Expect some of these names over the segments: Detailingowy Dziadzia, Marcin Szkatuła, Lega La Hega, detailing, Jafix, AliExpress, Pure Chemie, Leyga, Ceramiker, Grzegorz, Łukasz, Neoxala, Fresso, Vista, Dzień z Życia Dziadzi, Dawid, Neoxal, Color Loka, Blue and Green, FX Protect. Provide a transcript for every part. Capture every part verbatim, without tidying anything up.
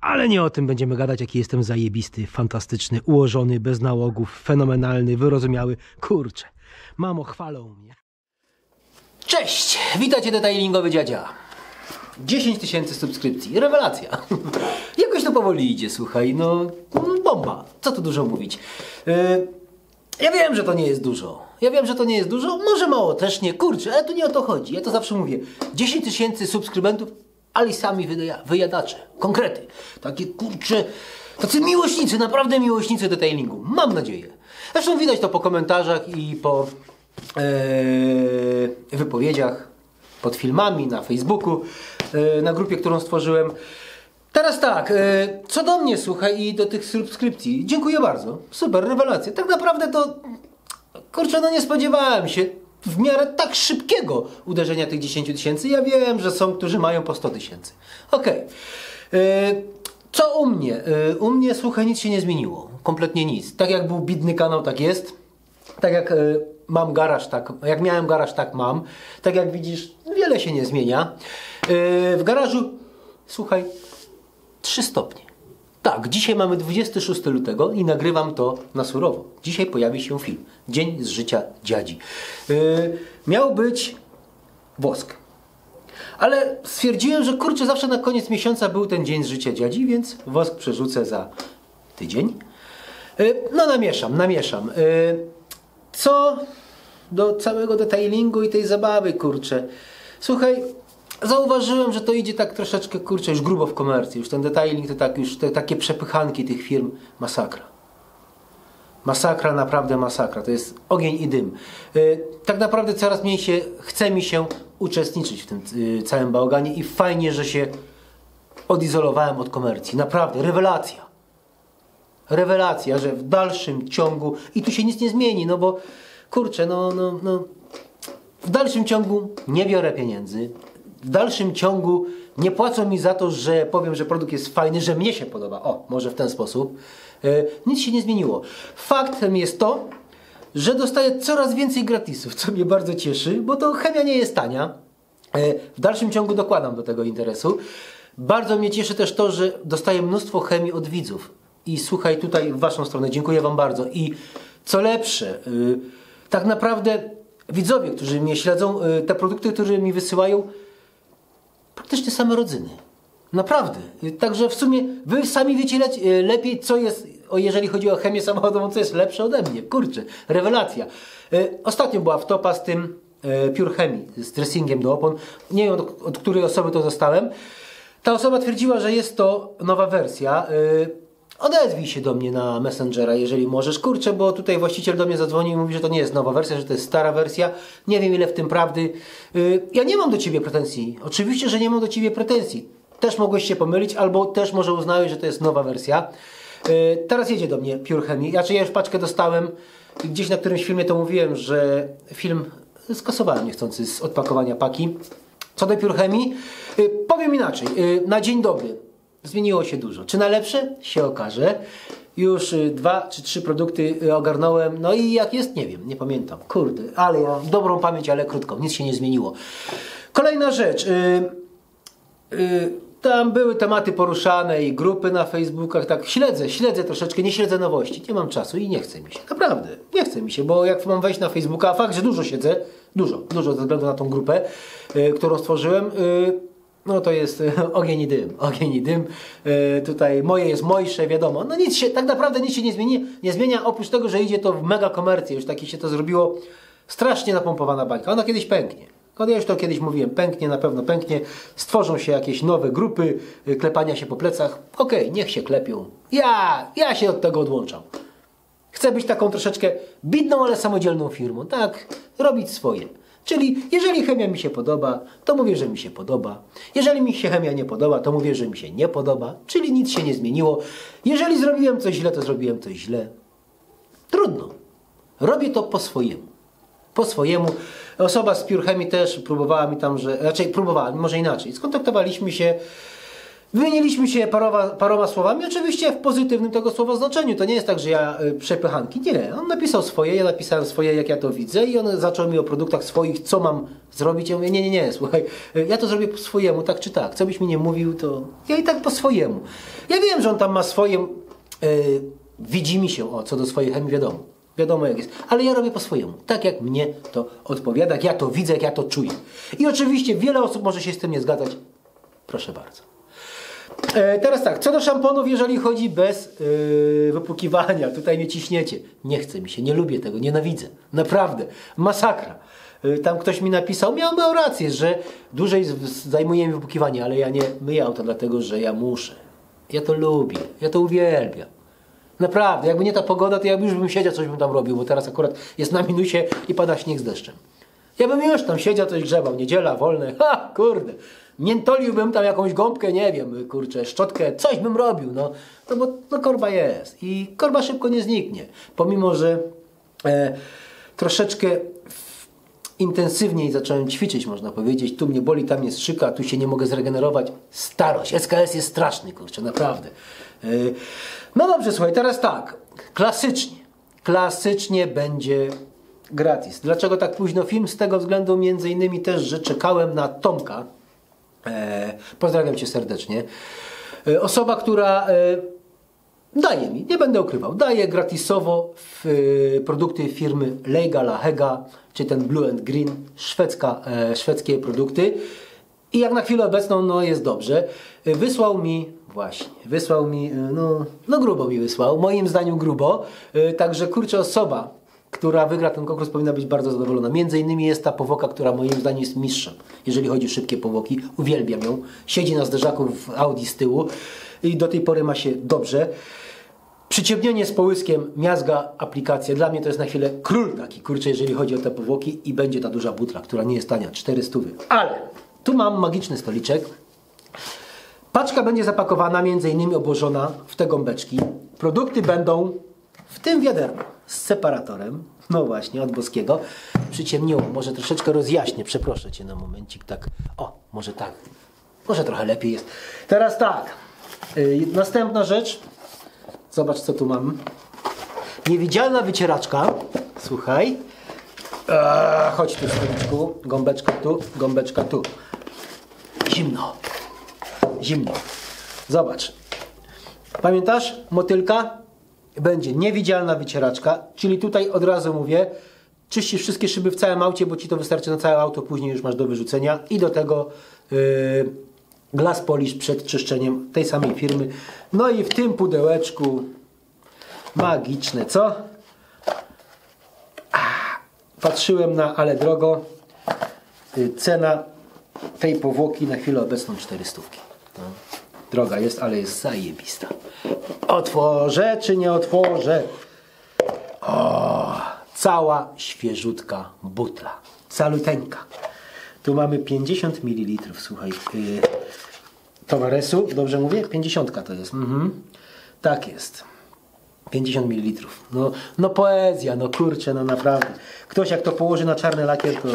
Ale nie o tym będziemy gadać, jaki jestem zajebisty, fantastyczny, ułożony, bez nałogów, fenomenalny, wyrozumiały. Kurczę, mamo, chwalą mnie. Cześć, witajcie Detailingowy Dziadzia. dziesięć tysięcy subskrypcji, rewelacja. Jakoś to powoli idzie, słuchaj, no bomba, co tu dużo mówić. Yy, ja wiem, że to nie jest dużo. Ja wiem, że to nie jest dużo, może mało też nie, kurczę, ale tu nie o to chodzi. Ja to zawsze mówię, dziesięć tysięcy subskrybentów, ale sami wyjadacze, konkrety. Takie kurcze, tacy miłośnicy, naprawdę miłośnicy detailingu, mam nadzieję. Zresztą widać to po komentarzach i po yy, wypowiedziach, pod filmami, na Facebooku, yy, na grupie, którą stworzyłem. Teraz tak, yy, co do mnie, słuchaj, i do tych subskrypcji, dziękuję bardzo, super, rewelacja. Tak naprawdę to... Kurczę, no nie spodziewałem się w miarę tak szybkiego uderzenia tych dziesięciu tysięcy. Ja wiem, że są, którzy mają po sto tysięcy. Okej. Okay. Yy, co u mnie? Yy, u mnie, słuchaj, nic się nie zmieniło. Kompletnie nic. Tak jak był biedny kanał, tak jest. Tak jak yy, mam garaż, tak... Jak miałem garaż, tak mam. Tak jak widzisz, wiele się nie zmienia. Yy, w garażu, słuchaj, trzy stopnie. Tak, dzisiaj mamy dwudziestego szóstego lutego i nagrywam to na surowo. Dzisiaj pojawi się film. Dzień z życia dziadzi. Yy, miał być wosk. Ale stwierdziłem, że kurczę, zawsze na koniec miesiąca był ten dzień z życia dziadzi, więc wosk przerzucę za tydzień. Yy, no namieszam, namieszam. Yy, co do całego detailingu i tej zabawy, kurczę. Słuchaj... Zauważyłem, że to idzie tak troszeczkę, kurczę, już grubo w komercji. Już ten detailing to tak, już te takie przepychanki tych firm. Masakra. Masakra, naprawdę masakra. To jest ogień i dym. Yy, tak naprawdę coraz mniej się, chce mi się uczestniczyć w tym yy, całym bałaganie i fajnie, że się odizolowałem od komercji. Naprawdę, rewelacja. Rewelacja, że w dalszym ciągu i tu się nic nie zmieni, no bo kurczę, no, no, no. W dalszym ciągu nie biorę pieniędzy. W dalszym ciągu nie płacą mi za to, że powiem, że produkt jest fajny, że mnie się podoba. O, może w ten sposób. Yy, nic się nie zmieniło. Faktem jest to, że dostaję coraz więcej gratisów, co mnie bardzo cieszy, bo to chemia nie jest tania. Yy, w dalszym ciągu dokładam do tego interesu. Bardzo mnie cieszy też to, że dostaję mnóstwo chemii od widzów. I słuchaj, tutaj w waszą stronę. Dziękuję wam bardzo. I co lepsze, yy, tak naprawdę widzowie, którzy mnie śledzą, yy, te produkty, które mi wysyłają, praktycznie same rodziny. Naprawdę. Także w sumie wy sami wiecie le lepiej, co jest, o jeżeli chodzi o chemię samochodową, co jest lepsze ode mnie. Kurczę, rewelacja. Yy, ostatnio była wtopa z tym yy, Pure Chemii, z dressingiem do opon. Nie wiem, od, od której osoby to dostałem. Ta osoba twierdziła, że jest to nowa wersja. Yy, odezwij się do mnie na Messengera, jeżeli możesz. Kurczę, bo tutaj właściciel do mnie zadzwonił i mówi, że to nie jest nowa wersja, że to jest stara wersja. Nie wiem, ile w tym prawdy. Yy, ja nie mam do ciebie pretensji. Oczywiście, że nie mam do ciebie pretensji. Też mogłeś się pomylić, albo też może uznałeś, że to jest nowa wersja. Yy, teraz jedzie do mnie Pure Chemie. Ja, ja już paczkę dostałem. Gdzieś na którymś filmie to mówiłem, że film skasowałem niechcący z odpakowania paki. Co do Pure Chemii, yy, powiem inaczej. Yy, na dzień dobry. Zmieniło się dużo. Czy na lepsze? Się okaże. Już dwa czy trzy produkty ogarnąłem. No i jak jest? Nie wiem, nie pamiętam. Kurde, ale ja mam dobrą pamięć, ale krótką. Nic się nie zmieniło. Kolejna rzecz. Yy, yy, tam były tematy poruszane i grupy na Facebookach. Tak śledzę, śledzę troszeczkę. Nie śledzę nowości. Nie mam czasu i nie chce mi się. Naprawdę. Nie chce mi się, bo jak mam wejść na Facebooka, a fakt, że dużo siedzę, dużo, dużo ze względu na tą grupę, yy, którą stworzyłem, yy, no to jest ogień i dym, ogień i dym. Yy, tutaj moje jest mojsze, wiadomo. No nic się, tak naprawdę nic się nie zmieni, nie zmienia, oprócz tego, że idzie to w mega komercję. Już takie się to zrobiło. Strasznie napompowana bańka. Ona kiedyś pęknie. Ja już to kiedyś mówiłem, pęknie, na pewno pęknie. Stworzą się jakieś nowe grupy, yy, klepania się po plecach. Okej, okay, niech się klepią. Ja, ja się od tego odłączam. Chcę być taką troszeczkę bidną, ale samodzielną firmą. Tak, robić swoje. Czyli jeżeli chemia mi się podoba, to mówię, że mi się podoba. Jeżeli mi się chemia nie podoba, to mówię, że mi się nie podoba. Czyli nic się nie zmieniło. Jeżeli zrobiłem coś źle, to zrobiłem coś źle. Trudno. Robię to po swojemu. Po swojemu. Osoba z Pure Chemii też próbowała mi tam, że... Raczej próbowała, może inaczej. Skontaktowaliśmy się. Wymieniliśmy się paroma, paroma słowami, oczywiście w pozytywnym tego słowa znaczeniu. To nie jest tak, że ja y, przepychanki. Nie, on napisał swoje, ja napisałem swoje, jak ja to widzę, i on zaczął mi o produktach swoich, co mam zrobić. Ja mówię, nie, nie, nie, słuchaj, y, ja to zrobię po swojemu, tak czy tak. Co byś mi nie mówił, to ja i tak po swojemu. Ja wiem, że on tam ma swoje, y, widzi mi się, o, co do swojej chemii, wiadomo. Wiadomo jak jest, ale ja robię po swojemu, tak jak mnie to odpowiada, jak ja to widzę, jak ja to czuję. I oczywiście wiele osób może się z tym nie zgadzać. Proszę bardzo. E, teraz tak, co do szamponów, jeżeli chodzi bez yy, wypłukiwania, tutaj nie ciśniecie. Nie chce mi się, nie lubię tego, nienawidzę. Naprawdę, masakra. Yy, tam ktoś mi napisał, miał, miał rację, że dłużej zajmuje mi wypłukiwanie, ale ja nie myję auta dlatego, że ja muszę. Ja to lubię, ja to uwielbiam. Naprawdę, jakby nie ta pogoda, to ja już bym siedział, coś bym tam robił, bo teraz akurat jest na minusie i pada śnieg z deszczem. Ja bym już tam siedział, coś grzebał, niedziela, wolne, ha, kurde. Miętoliłbym tam jakąś gąbkę, nie wiem, kurczę, szczotkę, coś bym robił, no. No bo no, korba jest i korba szybko nie zniknie. Pomimo, że e, troszeczkę intensywniej zacząłem ćwiczyć, można powiedzieć. Tu mnie boli, tam jest szyka, tu się nie mogę zregenerować. Starość, S K S jest straszny, kurczę, naprawdę. No dobrze, słuchaj, teraz tak, klasycznie, klasycznie będzie gratis. Dlaczego tak późno film? Z tego względu między innymi też, że czekałem na Tomka, e, pozdrawiam cię serdecznie, e, osoba, która e, daje mi, nie będę ukrywał, daje gratisowo w, e, produkty firmy Lega La Hega, czy ten Blue and Green, szwedzka, e, szwedzkie produkty. I jak na chwilę obecną, no jest dobrze. Wysłał mi, właśnie, wysłał mi, no, no grubo mi wysłał, moim zdaniem grubo. Także kurczę, osoba, która wygra ten konkurs, powinna być bardzo zadowolona. Między innymi jest ta powoka, która moim zdaniem jest mistrzem, jeżeli chodzi o szybkie powoki. Uwielbiam ją. Siedzi na zderzaku w Audi z tyłu i do tej pory ma się dobrze. Przyciemnienie z połyskiem, miazga, aplikacja. Dla mnie to jest na chwilę król taki, kurczę, jeżeli chodzi o te powłoki. I będzie ta duża butla, która nie jest tania, cztery stówy. Ale tu mam magiczny stoliczek. Paczka będzie zapakowana, między innymi obłożona w te gąbeczki. Produkty będą w tym wiaderku z separatorem. No właśnie, od boskiego. Przyciemniło, może troszeczkę rozjaśnię. Przeproszę cię na momencik, tak. O, może tak. Może trochę lepiej jest. Teraz tak. Yy, następna rzecz. Zobacz, co tu mam. Niewidzialna wycieraczka. Słuchaj. Eee, chodź tu, stoliczku. Gąbeczka tu, gąbeczka tu. Zimno. Zimno. Zobacz. Pamiętasz? Motylka? Będzie niewidzialna wycieraczka, czyli tutaj od razu mówię, czyścisz wszystkie szyby w całym aucie, bo ci to wystarczy na całe auto, później już masz do wyrzucenia. I do tego yy, glass polish przed czyszczeniem tej samej firmy. No i w tym pudełeczku magiczne, co? Ach, patrzyłem na, ale drogo, yy, cena tej powłoki na chwilę obecną cztery stówki. No. Droga jest, ale jest zajebista. Otworzę czy nie otworzę? O, cała świeżutka butla. Saluteńka. Tu mamy pięćdziesiąt mililitrów, słuchaj, yy, towaresu. Dobrze mówię? pięćdziesiątka to jest. Mhm. Tak jest. pięćdziesiąt mililitrów. No, no poezja, no kurczę, no naprawdę. Ktoś jak to położy na czarny lakier, to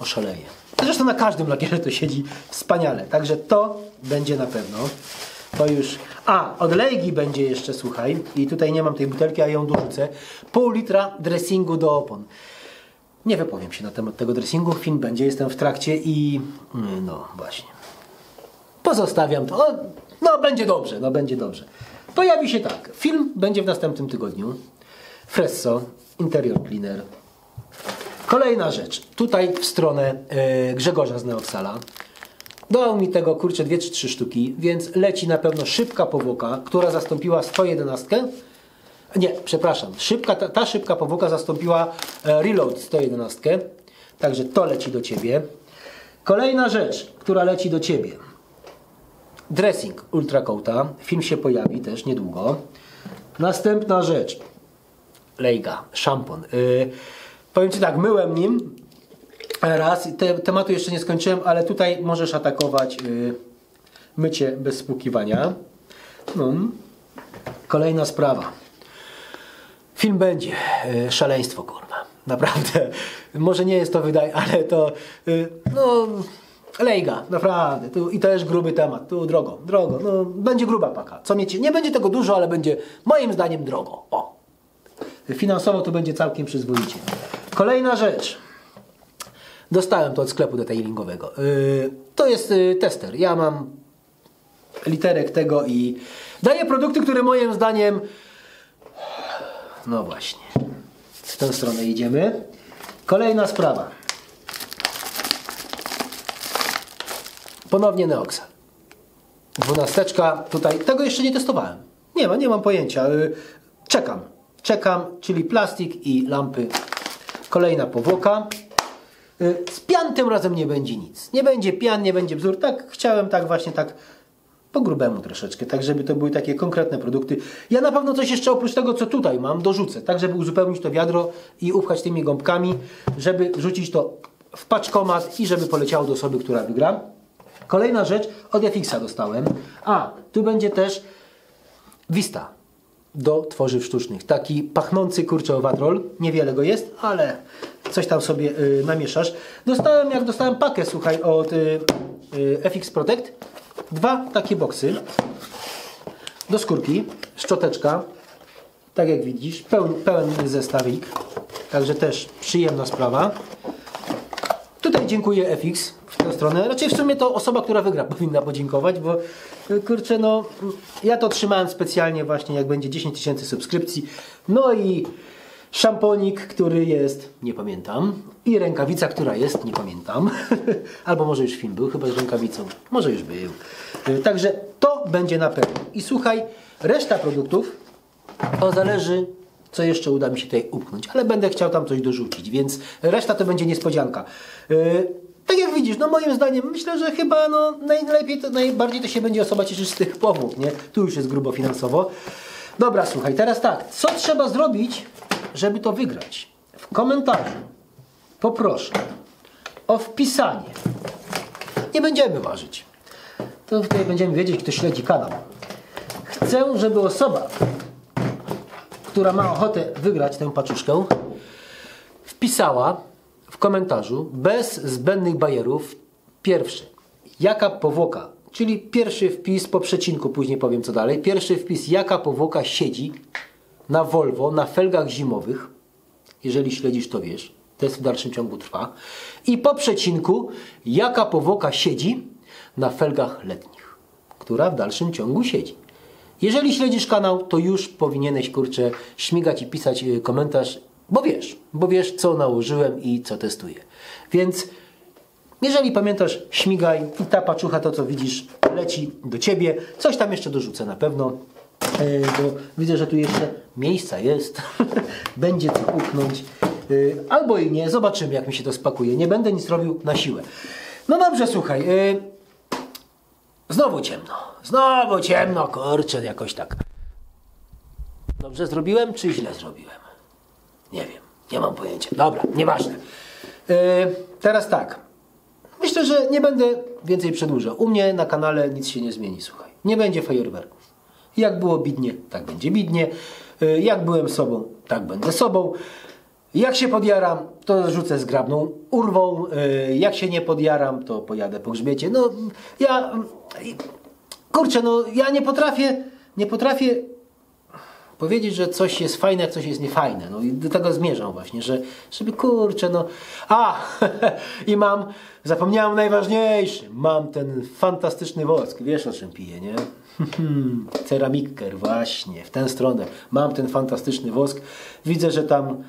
oszaleje. Zresztą na każdym lakierze to siedzi wspaniale. Także to będzie na pewno. To już... A, od Leygi będzie jeszcze, słuchaj. I tutaj nie mam tej butelki, a ją dorzucę. Pół litra dressingu do opon. Nie wypowiem się na temat tego dressingu. Film będzie, jestem w trakcie i... No właśnie. Pozostawiam to. O, no będzie dobrze, no będzie dobrze. Pojawi się tak. Film będzie w następnym tygodniu. Fresso, interior cleaner. Kolejna rzecz. Tutaj w stronę yy, Grzegorza z Neoxala. Dał mi tego, kurczę, dwie czy trzy sztuki, więc leci na pewno szybka powłoka, która zastąpiła sto jedenastkę. Nie, przepraszam. Szybka, ta, ta szybka powłoka zastąpiła e, Reload sto jedenastkę. Także to leci do ciebie. Kolejna rzecz, która leci do ciebie. Dressing Ultra Coata. Film się pojawi też niedługo. Następna rzecz. Leyga. Szampon. Yy, Powiem ci tak, myłem nim raz, te, tematu jeszcze nie skończyłem, ale tutaj możesz atakować yy, mycie bez spłukiwania. No. Kolejna sprawa. Film będzie. Yy, szaleństwo, kurwa. Naprawdę. Może nie jest to wydaj, ale to... Yy, no... Leyga, naprawdę. Tu, i to jest gruby temat. Tu drogo, drogo. No, będzie gruba paka. Co mieć? Nie będzie tego dużo, ale będzie moim zdaniem drogo. O. Finansowo to będzie całkiem przyzwoicie. Kolejna rzecz. Dostałem to od sklepu detailingowego. Yy, to jest yy, tester. Ja mam literek tego i daję produkty, które moim zdaniem... No właśnie. W tę stronę idziemy. Kolejna sprawa. Ponownie Neoxal. Dwunasteczka tutaj. Tego jeszcze nie testowałem. Nie ma, nie mam pojęcia. Yy, czekam. Czekam, czyli plastik i lampy. Kolejna powłoka. Z pian tym razem nie będzie nic. Nie będzie pian, nie będzie bzdur. Tak chciałem, tak właśnie, tak po grubemu troszeczkę. Tak, żeby to były takie konkretne produkty. Ja na pewno coś jeszcze oprócz tego, co tutaj mam, dorzucę. Tak, żeby uzupełnić to wiadro i upchać tymi gąbkami, żeby rzucić to w paczkomat i żeby poleciało do osoby, która wygra. Kolejna rzecz, od Jafixa dostałem. A, tu będzie też Vista do tworzyw sztucznych. Taki pachnący, kurczę, owadrol. Niewiele go jest, ale coś tam sobie yy, namieszasz. Dostałem, jak dostałem pakę, słuchaj, od yy, yy, F X Protect. Dwa takie boksy. Do skórki. Szczoteczka. Tak jak widzisz, pełen, pełen zestawik. Także też przyjemna sprawa. Tutaj dziękuję F X w tę stronę. Raczej w sumie to osoba, która wygra, powinna podziękować, bo kurczę, no ja to trzymałem specjalnie właśnie, jak będzie dziesięć tysięcy subskrypcji. No i szamponik, który jest, nie pamiętam, i rękawica, która jest, nie pamiętam. Albo może już film był, chyba z rękawicą. Może już był. Także to będzie na pewno. I słuchaj, reszta produktów, to zależy, co jeszcze uda mi się tutaj upchnąć, ale będę chciał tam coś dorzucić, więc reszta to będzie niespodzianka. Yy, tak jak widzisz, no moim zdaniem, myślę, że chyba no, najlepiej, to, najbardziej to się będzie osoba cieszyć z tych powłók, nie? Tu już jest grubo finansowo. Dobra, słuchaj, teraz tak, co trzeba zrobić, żeby to wygrać? W komentarzu poproszę o wpisanie. Nie będziemy ważyć. To tutaj będziemy wiedzieć, kto śledzi kanał. Chcę, żeby osoba, która ma ochotę wygrać tę paczuszkę, wpisała w komentarzu bez zbędnych bajerów pierwszy, jaka powłoka, czyli pierwszy wpis po przecinku, później powiem co dalej, pierwszy wpis, jaka powłoka siedzi na Volvo, na felgach zimowych, jeżeli śledzisz, to wiesz, test w dalszym ciągu trwa, i po przecinku, jaka powłoka siedzi na felgach letnich, która w dalszym ciągu siedzi. Jeżeli śledzisz kanał, to już powinieneś, kurczę, śmigać i pisać komentarz, bo wiesz, bo wiesz, co nałożyłem i co testuję. Więc jeżeli pamiętasz, śmigaj i ta paczucha, to co widzisz, leci do Ciebie. Coś tam jeszcze dorzucę na pewno, yy, bo widzę, że tu jeszcze miejsca jest. Będzie co puknąć. Yy, albo i nie, zobaczymy, jak mi się to spakuje. Nie będę nic robił na siłę. No dobrze, słuchaj. Yy, Znowu ciemno, znowu ciemno, kurczę, jakoś tak. Dobrze zrobiłem, czy źle zrobiłem? Nie wiem, nie mam pojęcia. Dobra, nieważne. Yy, teraz tak, myślę, że nie będę więcej przedłużał. U mnie na kanale nic się nie zmieni, słuchaj. Nie będzie fajerwerków. Jak było bidnie, tak będzie bidnie. Yy, jak byłem sobą, tak będę sobą. Jak się podjaram, to rzucę zgrabną urwą. Jak się nie podjaram, to pojadę po grzbiecie. No, ja... Kurczę, no, ja nie potrafię... Nie potrafię powiedzieć, że coś jest fajne, a coś jest niefajne. No i do tego zmierzam właśnie, że... Żeby, kurczę, no... A! I mam... Zapomniałem najważniejszy. Mam ten fantastyczny wosk. Wiesz, o czym piję, nie? Ceramiker, właśnie. W tę stronę. Mam ten fantastyczny wosk. Widzę, że tam...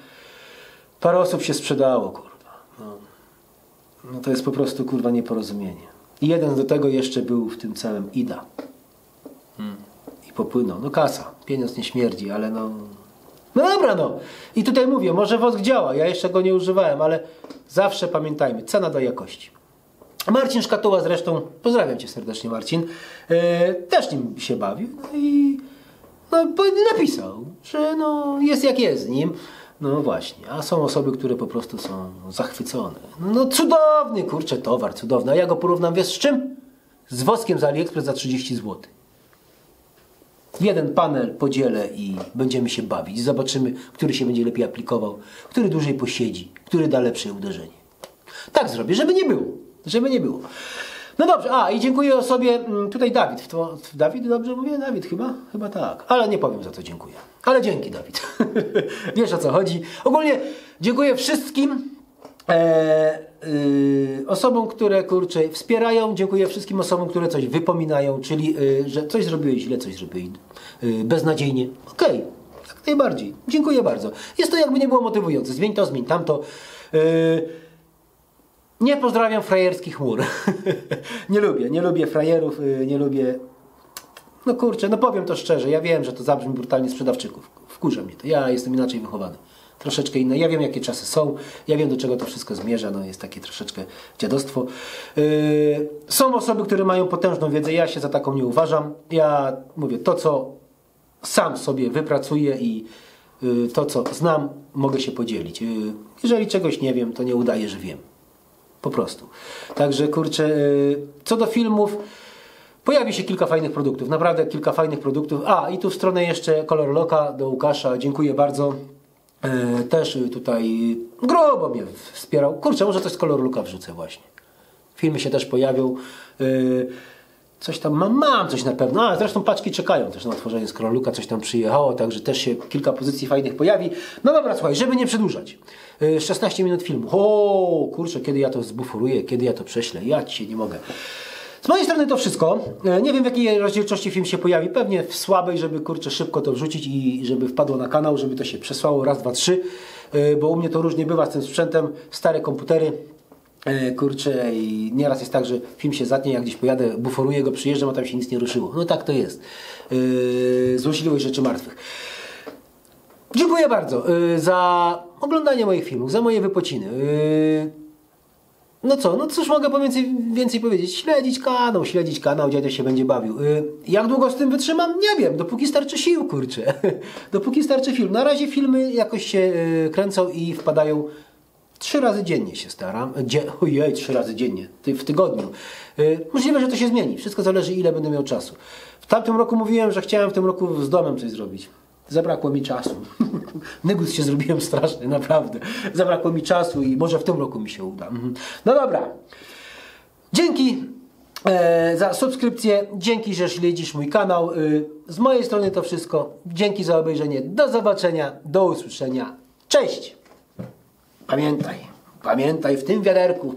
Parę osób się sprzedało, kurwa. No. No to jest po prostu, kurwa, nieporozumienie. I jeden do tego jeszcze był w tym całym Ida. Hmm. I popłynął. No kasa. Pieniądz nie śmierdzi, ale no... No dobra, no. I tutaj mówię, może wosk działa. Ja jeszcze go nie używałem, ale zawsze pamiętajmy. Cena do jakości. Marcin Szkatuła zresztą, pozdrawiam Cię serdecznie, Marcin, yy, też nim się bawił. No i no, napisał, że no jest jak jest z nim. No właśnie, a są osoby, które po prostu są zachwycone. No cudowny, kurczę, towar, cudowny. A ja go porównam, wiesz, z czym? Z woskiem z AliExpress za trzydzieści złotych. Jeden panel podzielę i będziemy się bawić. Zobaczymy, który się będzie lepiej aplikował, który dłużej posiedzi, który da lepsze uderzenie. Tak zrobię, żeby nie było. żeby nie było. No dobrze, a i dziękuję osobie, tutaj Dawid, to, Dawid dobrze mówię? Dawid chyba? Chyba tak, ale nie powiem za co dziękuję, ale dzięki Dawid, wiesz o co chodzi. Ogólnie dziękuję wszystkim e, y, osobom, które kurczę wspierają, dziękuję wszystkim osobom, które coś wypominają, czyli y, że coś zrobiłeś źle, coś zrobiłeś y, beznadziejnie, okej, okay, jak najbardziej, dziękuję bardzo. Jest to jakby nie było motywujące, zmień to, zmień tamto. Y, Nie pozdrawiam frajerskich chmur. nie lubię, nie lubię frajerów, nie lubię... No kurczę, no powiem to szczerze, ja wiem, że to zabrzmi brutalnie sprzedawczyków. Wkurza mnie to, ja jestem inaczej wychowany. Troszeczkę inny, ja wiem jakie czasy są, ja wiem do czego to wszystko zmierza, no jest takie troszeczkę dziadostwo. Yy, są osoby, które mają potężną wiedzę, ja się za taką nie uważam. Ja mówię to, co sam sobie wypracuję i yy, to, co znam, mogę się podzielić. Yy, jeżeli czegoś nie wiem, to nie udaję, że wiem. Po prostu. Także kurczę, co do filmów, pojawi się kilka fajnych produktów, naprawdę kilka fajnych produktów. A i tu w stronę jeszcze Color Loka do Łukasza, dziękuję bardzo. Też tutaj grubo mnie wspierał. Kurczę, może coś z Color Loka wrzucę właśnie. Filmy się też pojawią. Coś tam mam, mam coś na pewno. A zresztą paczki czekają też na otworzenie z Color Loka, coś tam przyjechało, także też się kilka pozycji fajnych pojawi. No dobra, słuchaj, żeby nie przedłużać. szesnaście minut filmu. O, kurczę, kiedy ja to zbuforuję, kiedy ja to prześlę, ja ci nie mogę. Z mojej strony to wszystko. Nie wiem w jakiej rozdzielczości film się pojawi. Pewnie w słabej, żeby kurczę szybko to wrzucić i żeby wpadło na kanał, żeby to się przesłało raz, dwa, trzy. Bo u mnie to różnie bywa z tym sprzętem. Stare komputery. Kurczę i nieraz jest tak, że film się zatnie, jak gdzieś pojadę, buforuję go, przyjeżdżam, a tam się nic nie ruszyło. No tak to jest. Yy, złośliwość rzeczy martwych. Dziękuję bardzo yy, za oglądanie moich filmów, za moje wypociny. Yy, no co, no cóż mogę więcej, więcej powiedzieć? Śledzić kanał, śledzić kanał, dziadek się będzie bawił. Yy, jak długo z tym wytrzymam? Nie wiem, dopóki starczy sił, kurczę. Dopóki starczy film. Na razie filmy jakoś się yy, kręcą i wpadają. Trzy razy dziennie się staram. Dzie Ojej, trzy razy dziennie, ty w tygodniu. Yy, możliwe, że to się zmieni. Wszystko zależy, ile będę miał czasu. W tamtym roku mówiłem, że chciałem w tym roku z domem coś zrobić. Zabrakło mi czasu. Negus się zrobiłem straszny, naprawdę. Zabrakło mi czasu i może w tym roku mi się uda. Mhm. No dobra. Dzięki e, za subskrypcję. Dzięki, że śledzisz mój kanał. Yy, z mojej strony to wszystko. Dzięki za obejrzenie. Do zobaczenia. Do usłyszenia. Cześć! Pamiętaj, pamiętaj w tym wiaderku.